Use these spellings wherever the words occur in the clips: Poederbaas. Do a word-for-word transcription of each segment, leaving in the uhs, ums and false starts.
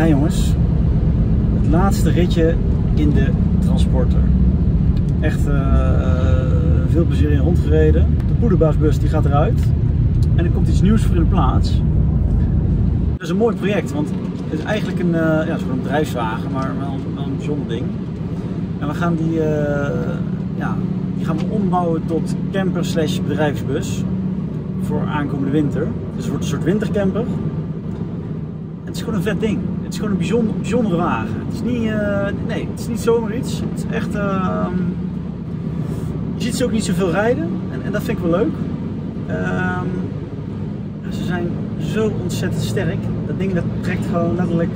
Ja jongens, het laatste ritje in de transporter. Echt uh, veel plezier in rondgereden. De Poederbaasbus die gaat eruit en er komt iets nieuws voor in de plaats. Dat is een mooi project, want het is eigenlijk een, uh, ja, een soort bedrijfswagen, maar wel een, wel een bijzonder ding. En we gaan die, uh, ja, die gaan we ombouwen tot camper slash bedrijfsbus voor aankomende winter. Dus het wordt een soort wintercamper. Het is gewoon een vet ding. Het is gewoon een bijzonder, bijzondere wagen. Het is niet, uh, nee, het is niet zomaar iets. Het is echt, uh, je ziet ze ook niet zoveel rijden en, en dat vind ik wel leuk. Uh, ze zijn zo ontzettend sterk. Dat ding dat trekt gewoon letterlijk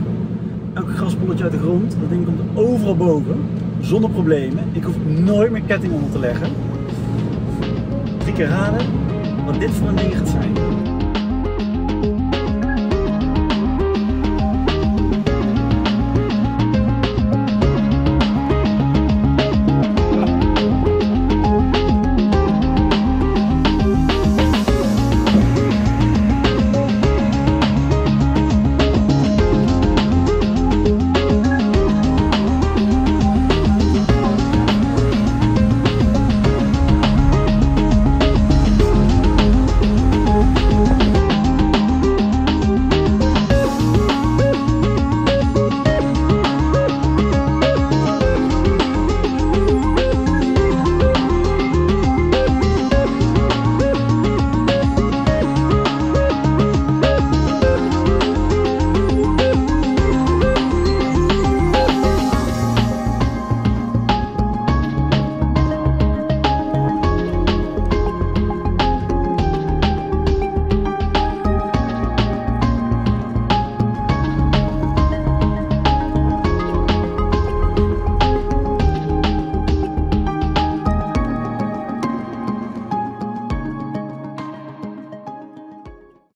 elke grasbolletje uit de grond. Dat ding komt overal boven, zonder problemen. Ik hoef nooit meer ketting onder te leggen. Drie keer raden wat dit voor een ding gaat zijn.